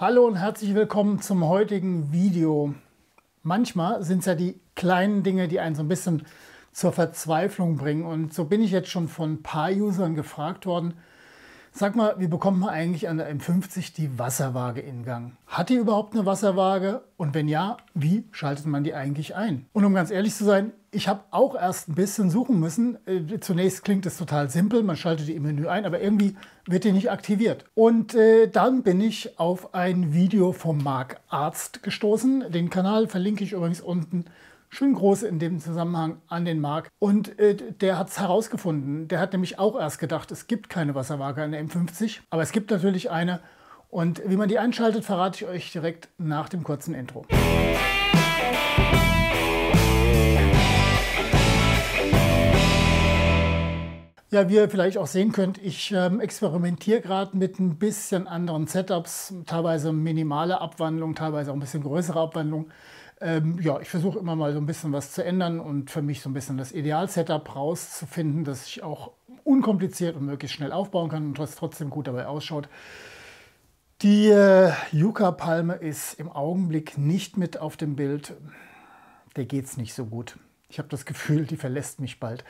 Hallo und herzlich willkommen zum heutigen Video. Manchmal sind es ja die kleinen Dinge, die einen so ein bisschen zur Verzweiflung bringen. Und so bin ich jetzt schon von ein paar Usern gefragt worden, sag mal, wie bekommt man eigentlich an der M50 die Wasserwaage in Gang? Hat die überhaupt eine Wasserwaage? Und wenn ja, wie schaltet man die eigentlich ein? Und um ganz ehrlich zu sein, ich habe auch erst ein bisschen suchen müssen. Zunächst klingt es total simpel, man schaltet die im Menü ein, aber irgendwie wird die nicht aktiviert. Und dann bin ich auf ein Video vom Marc Arzt gestoßen. Den Kanal verlinke ich übrigens unten. Schön groß in dem Zusammenhang an den Marc. Und der hat es herausgefunden. Der hat nämlich auch erst gedacht, es gibt keine Wasserwaage an der M50. Aber es gibt natürlich eine. Und wie man die einschaltet, verrate ich euch direkt nach dem kurzen Intro. Ja, wie ihr vielleicht auch sehen könnt, ich experimentiere gerade mit ein bisschen anderen Setups. Teilweise minimale Abwandlung, teilweise auch ein bisschen größere Abwandlung. Ja, ich versuche immer mal so ein bisschen was zu ändern und für mich so ein bisschen das Ideal-Setup rauszufinden, dass ich auch unkompliziert und möglichst schnell aufbauen kann und das trotzdem gut dabei ausschaut. Die Yucca-Palme ist im Augenblick nicht mit auf dem Bild. Der geht's nicht so gut. Ich habe das Gefühl, die verlässt mich bald.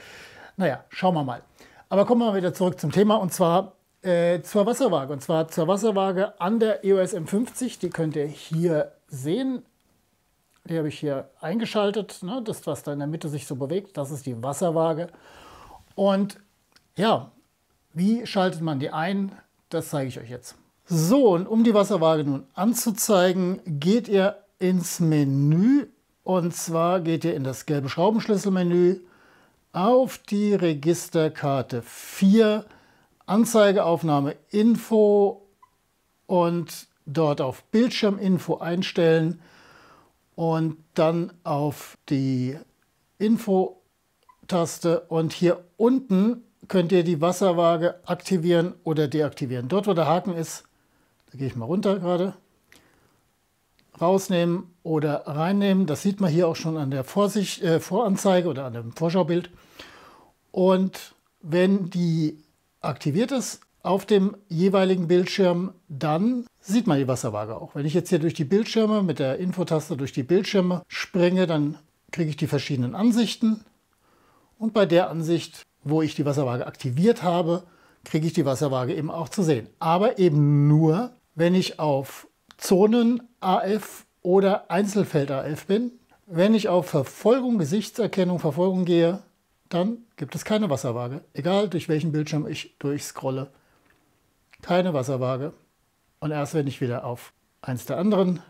Naja, schauen wir mal. Aber kommen wir wieder zurück zum Thema und zwar zur Wasserwaage. Und zwar zur Wasserwaage an der EOS M50. Die könnt ihr hier sehen. Die habe ich hier eingeschaltet, ne? Das, was da in der Mitte sich so bewegt, das ist die Wasserwaage. Und ja, wie schaltet man die ein, das zeige ich euch jetzt. So, und um die Wasserwaage nun anzuzeigen, geht ihr ins Menü. Und zwar geht ihr in das gelbe Schraubenschlüsselmenü auf die Registerkarte 4, Anzeigeaufnahme Info und dort auf Bildschirminfo einstellen. Und dann auf die Info-Taste und hier unten könnt ihr die Wasserwaage aktivieren oder deaktivieren. Dort, wo der Haken ist, da gehe ich mal runter gerade, rausnehmen oder reinnehmen. Das sieht man hier auch schon an der Voranzeige oder an dem Vorschaubild. Und wenn die aktiviert ist auf dem jeweiligen Bildschirm, dann sieht man die Wasserwaage auch. Wenn ich jetzt hier durch die Bildschirme mit der Infotaste durch die Bildschirme springe, dann kriege ich die verschiedenen Ansichten. Und bei der Ansicht, wo ich die Wasserwaage aktiviert habe, kriege ich die Wasserwaage eben auch zu sehen. Aber eben nur, wenn ich auf Zonen AF oder Einzelfeld AF bin. Wenn ich auf Verfolgung, Gesichtserkennung, Verfolgung gehe, dann gibt es keine Wasserwaage. Egal, durch welchen Bildschirm ich durchscrolle. Keine Wasserwaage. Und erst wenn ich wieder auf eins der anderen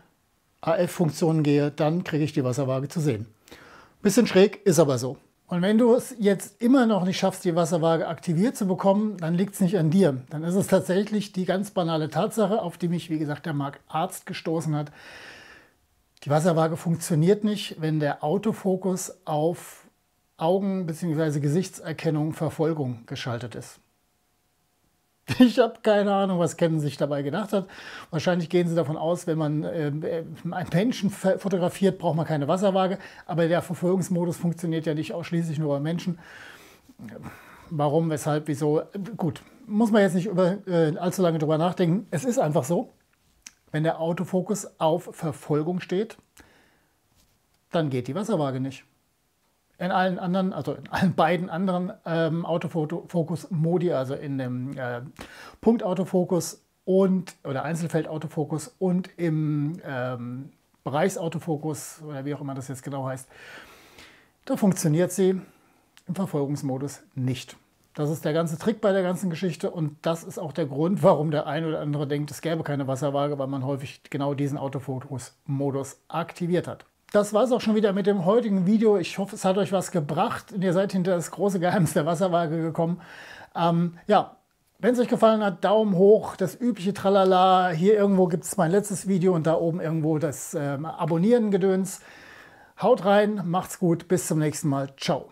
AF-Funktionen gehe, dann kriege ich die Wasserwaage zu sehen. Bisschen schräg, ist aber so. Und wenn du es jetzt immer noch nicht schaffst, die Wasserwaage aktiviert zu bekommen, dann liegt es nicht an dir. Dann ist es tatsächlich die ganz banale Tatsache, auf die mich, wie gesagt, der Marc Arzt gestoßen hat. Die Wasserwaage funktioniert nicht, wenn der Autofokus auf Augen- bzw. Gesichtserkennung Verfolgung geschaltet ist. Ich habe keine Ahnung, was Canon sich dabei gedacht hat. Wahrscheinlich gehen sie davon aus, wenn man einen Menschen fotografiert, braucht man keine Wasserwaage. Aber der Verfolgungsmodus funktioniert ja nicht ausschließlich nur bei Menschen. Warum, weshalb, wieso? Gut, muss man jetzt nicht allzu lange drüber nachdenken. Es ist einfach so, wenn der Autofokus auf Verfolgung steht, dann geht die Wasserwaage nicht. In allen anderen, also in allen beiden anderen Autofokus-Modi, also in dem Punktautofokus und oder Einzelfeldautofokus und im Bereichsautofokus oder wie auch immer das jetzt genau heißt, da funktioniert sie im Verfolgungsmodus nicht. Das ist der ganze Trick bei der ganzen Geschichte und das ist auch der Grund, warum der ein oder andere denkt, es gäbe keine Wasserwaage, weil man häufig genau diesen Autofokus-Modus aktiviert hat. Das war es auch schon wieder mit dem heutigen Video. Ich hoffe, es hat euch was gebracht und ihr seid hinter das große Geheimnis der Wasserwaage gekommen. Ja, wenn es euch gefallen hat, Daumen hoch, das übliche Tralala. Hier irgendwo gibt es mein letztes Video und da oben irgendwo das Abonnieren-Gedöns. Haut rein, macht's gut, bis zum nächsten Mal. Ciao.